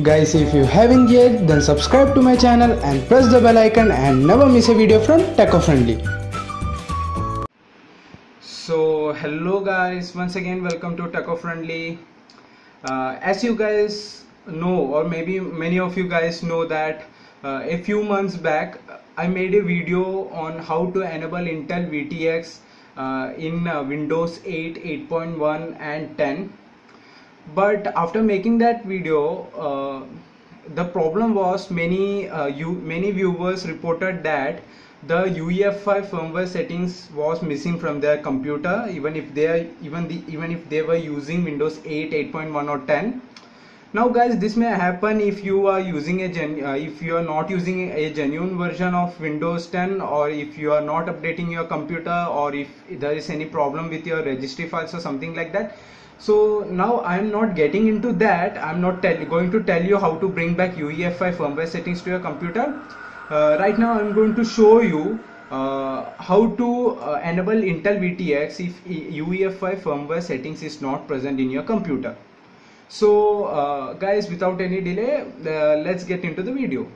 Guys, if you haven't yet, then subscribe to my channel and press the bell icon and never miss a video from Techofriendly. So hello guys, once again welcome to Techofriendly. As you guys know, or maybe many of you guys know, that a few months back I made a video on how to enable Intel VT-x in Windows 8, 8.1 and 10. But after making that video, the problem was many viewers reported that the UEFI firmware settings was missing from their computer, even if they were using Windows 8, 8.1 or 10. Now guys, this may happen if you are using if you are not using a genuine version of Windows 10, or if you are not updating your computer, or if there is any problem with your registry files or something like that. So now I'm not getting into that. I'm not going to tell you how to bring back UEFI firmware settings to your computer. Right now I'm going to show you how to enable Intel VT-x if UEFI firmware settings is not present in your computer. So guys, without any delay, let's get into the video.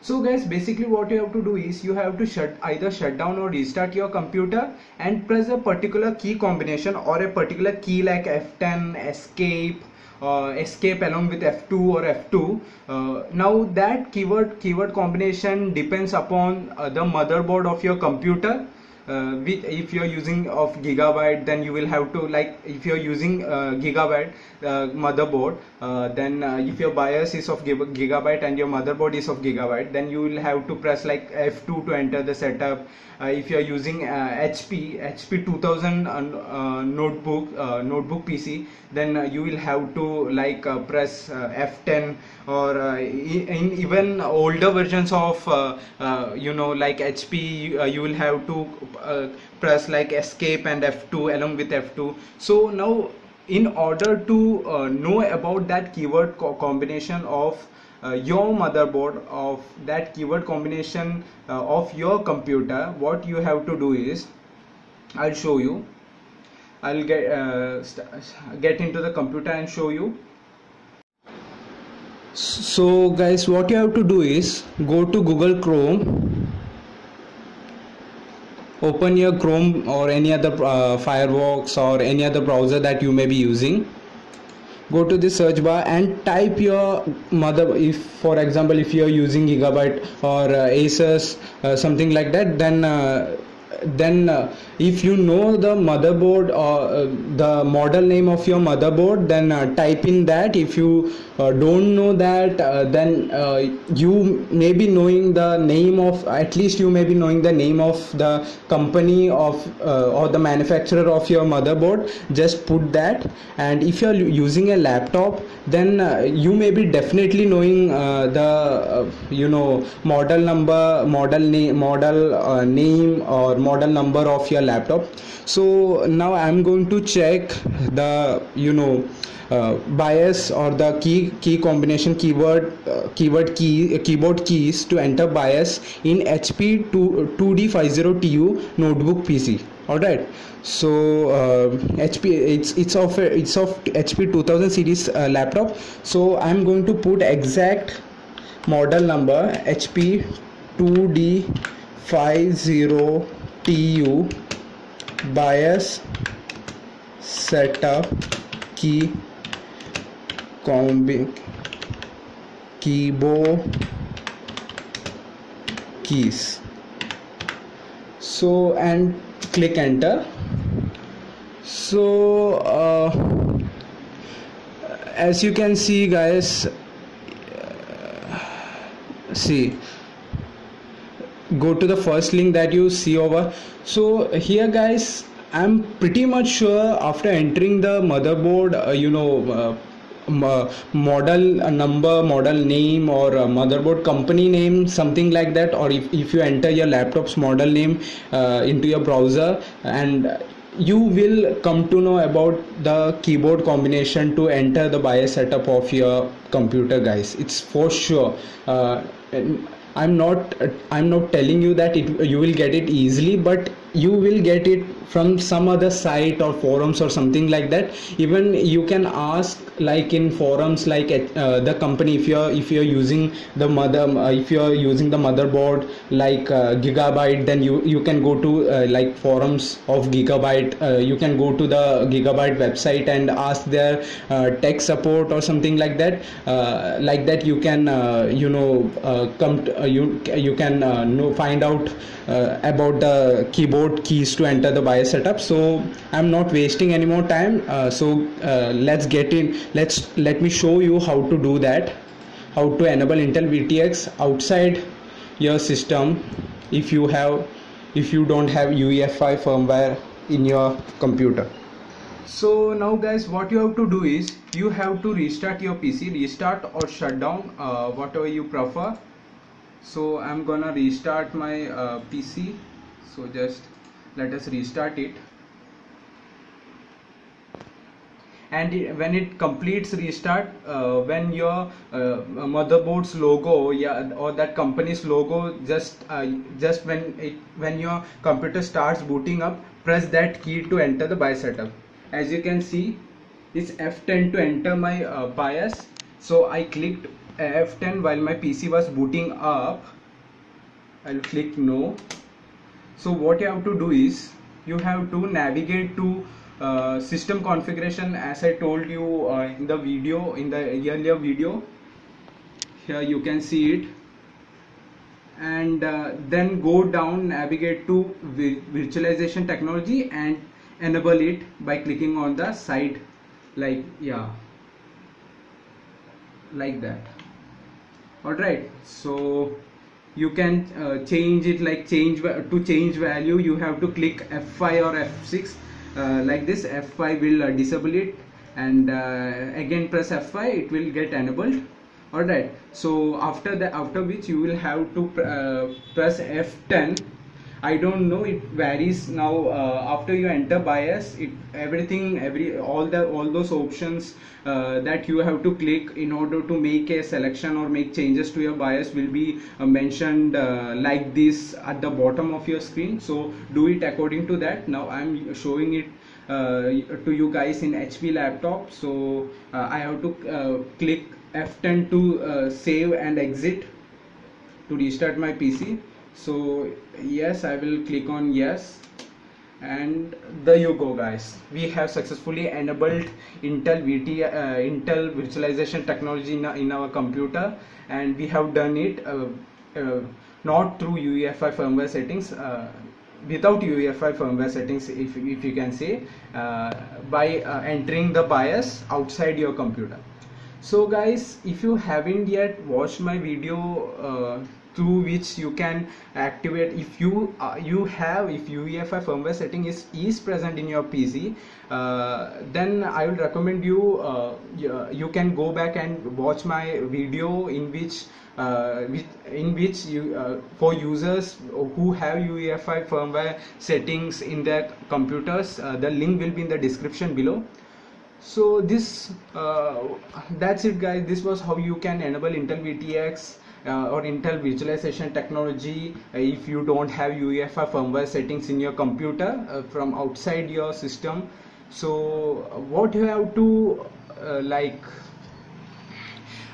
So guys, basically what you have to do is you have to either shut down or restart your computer and press a particular key combination or a particular key like F10, escape, escape along with F2 or F2. Now that keyword combination depends upon the motherboard of your computer. If you are using of Gigabyte, then you will have to, like, if you are using Gigabyte motherboard, then if your BIOS is of Gigabyte and your motherboard is of Gigabyte, then you will have to press like F2 to enter the setup. If you are using HP 2000 notebook PC, then you will have to like press F10, or in even older versions of like HP, you will have to press like escape and F2 along with F2. So now, in order to know about that keyword combination of your motherboard, of that keyword combination of your computer, what you have to do is, I'll show you. I'll get into the computer and show you. So guys, what you have to do is go to Google Chrome. Open your Chrome or any other Firefox or any other browser that you may be using. Go to the search bar and type your if for example you are using Gigabyte or ASUS, something like that, then if you know the motherboard or the model name of your motherboard, then type in that. If you don't know that, then you may be knowing the name of, at least you may be knowing the name of the company of or the manufacturer of your motherboard. Just put that. And if you are using a laptop, then you may be definitely knowing the model number, model name or model number of your laptop. So now I'm going to check the BIOS or the key combination keyboard keys to enter BIOS in HP 2D50TU notebook PC. All right, so it's of HP 2000 series laptop. So I'm going to put exact model number HP 2D50TU BIOS setup key keyboard keys. So and click enter. So as you can see guys, go to the first link that you see over. So here guys, I'm pretty much sure after entering the motherboard model number, model name, or motherboard company name, something like that, or if you enter your laptop's model name into your browser, and you will come to know about the keyboard combination to enter the BIOS setup of your computer guys. It's for sure. I'm not telling you that you will get it easily, but you will get it from some other site or forums or something like that. Even you can ask like in forums, like the company, if you're using the motherboard like Gigabyte, then you can go to like forums of Gigabyte. You can go to the Gigabyte website and ask their tech support or something like that. You can find out about the keyboard keys to enter the BIOS setup. So I'm not wasting any more time. Let's get in. Let me show you how to do that, how to enable Intel VT-x outside your system if you don't have UEFI firmware in your computer. So now guys, what you have to do is you have to restart your PC, restart or shut down, whatever you prefer. So I'm gonna restart my PC. So just let us restart it, and when it completes restart, when your motherboard's logo or that company's logo, just when your computer starts booting up, press that key to enter the BIOS setup. As you can see, it's F10 to enter my BIOS. So I clicked F10 while my PC was booting up. I'll click no. So what you have to do is you have to navigate to system configuration, as I told you in the earlier video. Here you can see it, and then go down, navigate to virtualization technology and enable it by clicking on the side, like that. Alright, so you can change it, to change value you have to click F5 or F6, like this. F5 will disable it, and again press F5, it will get enabled. Alright, so after which you will have to press F10. I don't know, it varies now. After you enter BIOS, all those options that you have to click in order to make a selection or make changes to your BIOS will be mentioned like this at the bottom of your screen. So do it according to that. Now I'm showing it to you guys in HP laptop. So I have to click F10 to save and exit to restart my PC. So yes, I will click on yes, and there you go guys, we have successfully enabled Intel virtualization technology in our computer, and we have done it not through UEFI firmware settings, without UEFI firmware settings, if you can say, by entering the BIOS outside your computer. So guys, if you haven't yet watched my video through which you can activate, if UEFI firmware setting is present in your PC, then I will recommend you you can go back and watch my video for users who have UEFI firmware settings in their computers. The link will be in the description below. So that's it guys, this was how you can enable Intel VT-x or Intel virtualization technology if you don't have UEFI firmware settings in your computer from outside your system. So what you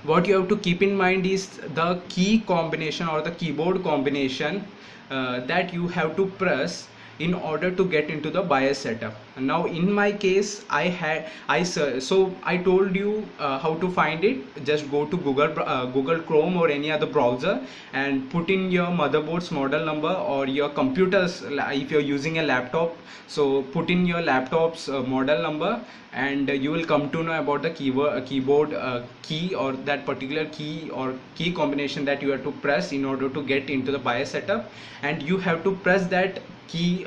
have to keep in mind is the key combination or the keyboard combination that you have to press in order to get into the BIOS setup. Now in my case, I told you how to find it. Just go to Google Chrome or any other browser and put in your motherboard's model number, or your computer's, if you're using a laptop, so put in your laptop's model number, and you will come to know about the keyboard key, or that particular key or key combination that you have to press in order to get into the BIOS setup. And you have to press that key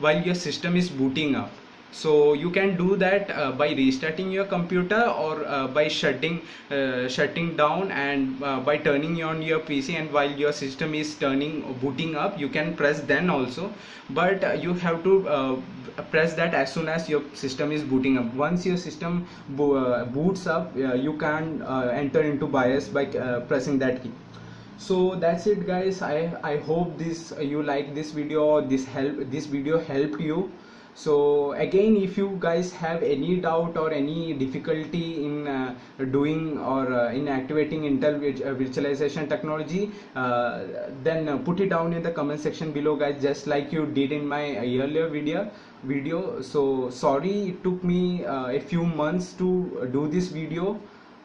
while your system is booting up. So you can do that by restarting your computer, or by shutting down, and by turning on your PC, and while your system is booting up, you can press then also. But you have to press that as soon as your system is booting up. Once your system boots up, you can enter into BIOS by pressing that key. So that's it guys. I hope you like this video, this video helped you. So again, if you guys have any doubt or any difficulty in doing or in activating Intel virtualization technology, then put it down in the comment section below guys, just like you did in my earlier video. So sorry it took me a few months to do this video.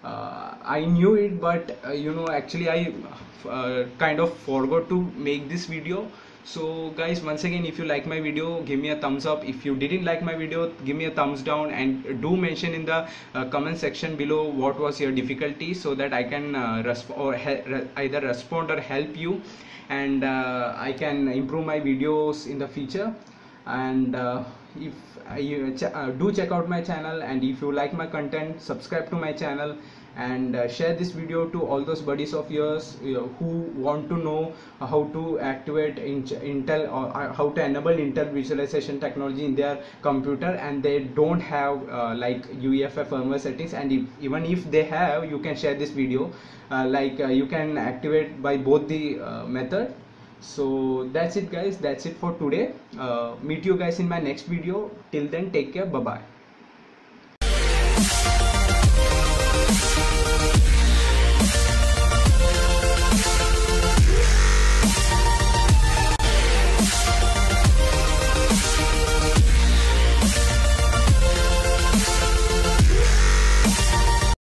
I knew it, but you know, actually I kind of forgot to make this video. So guys, once again, if you like my video, give me a thumbs up. If you didn't like my video, give me a thumbs down, and do mention in the comment section below what was your difficulty, so that I can either respond or help you, and I can improve my videos in the future. And if you do check out my channel, and if you like my content, subscribe to my channel, and share this video to all those buddies of yours who want to know how to activate Intel or how to enable Intel visualization technology in their computer, and they don't have like UEFI firmware settings. And even if they have, you can share this video, you can activate by both the method. So that's it guys, that's it for today. Meet you guys in my next video. Till then, take care, bye bye.